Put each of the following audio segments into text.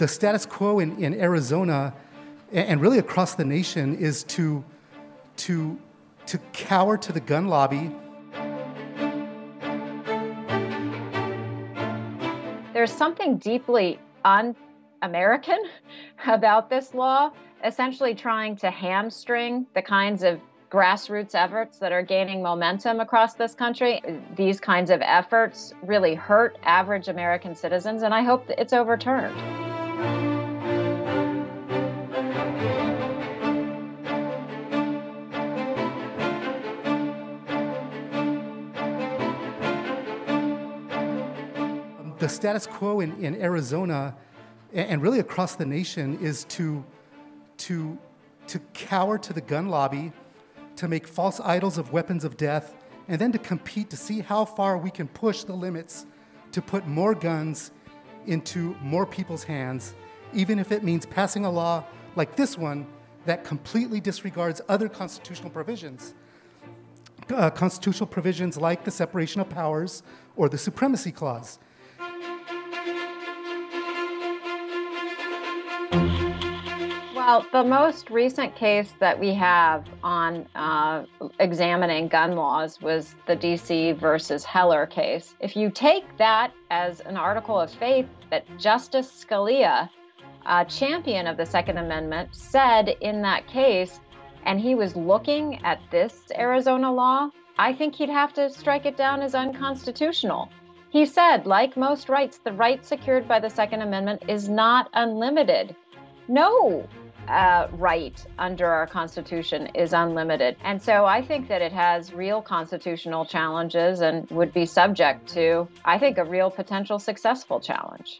The status quo in Arizona and really across the nation is to cower to the gun lobby. There's something deeply un-American about this law, essentially trying to hamstring the kinds of grassroots efforts that are gaining momentum across this country. These kinds of efforts really hurt average American citizens, and I hope that it's overturned. The status quo in Arizona and really across the nation is to cower to the gun lobby, to make false idols of weapons of death, and then to compete to see how far we can push the limits to put more guns into more people's hands, even if it means passing a law like this one that completely disregards other constitutional provisions like the separation of powers or the Supremacy Clause. Well, the most recent case that we have on examining gun laws was the D.C. versus Heller case. If you take that as an article of faith that Justice Scalia, a champion of the Second Amendment, said in that case, and he was looking at this Arizona law, I think he'd have to strike it down as unconstitutional. He said, like most rights, the right secured by the Second Amendment is not unlimited. No right under our Constitution is unlimited. And so I think that it has real constitutional challenges and would be subject to, I think, a real potential successful challenge.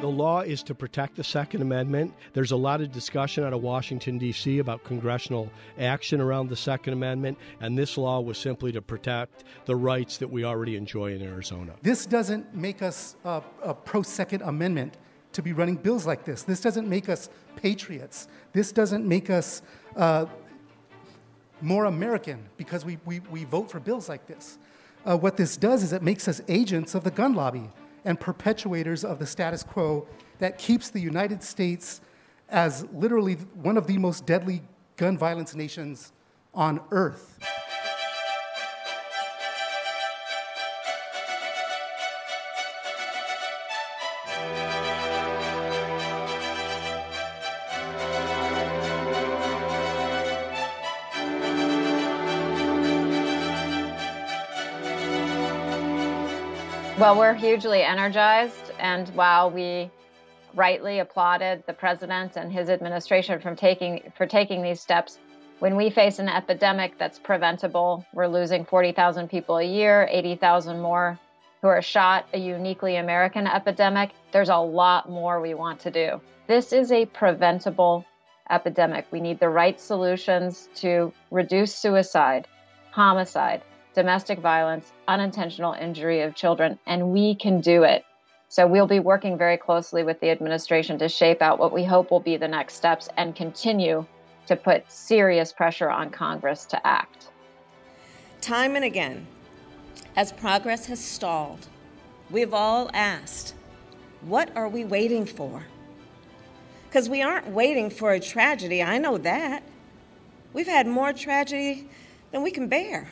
The law is to protect the Second Amendment. There's a lot of discussion out of Washington, D.C. about congressional action around the Second Amendment, and this law was simply to protect the rights that we already enjoy in Arizona. This doesn't make us a pro-Second Amendment to be running bills like this. This doesn't make us patriots. This doesn't make us more American because we vote for bills like this. What this does is it makes us agents of the gun lobby and perpetuators of the status quo that keeps the United States as literally one of the most deadly gun violence nations on earth. Well, we're hugely energized, and while we rightly applauded the president and his administration for taking these steps, when we face an epidemic that's preventable, we're losing 40,000 people a year, 80,000 more who are shot, a uniquely American epidemic, there's a lot more we want to do. This is a preventable epidemic. We need the right solutions to reduce suicide, homicide, domestic violence, unintentional injury of children, and we can do it. So we'll be working very closely with the administration to shape out what we hope will be the next steps and continue to put serious pressure on Congress to act. Time and again, as progress has stalled, we've all asked, what are we waiting for? Because we aren't waiting for a tragedy, I know that. We've had more tragedy than we can bear.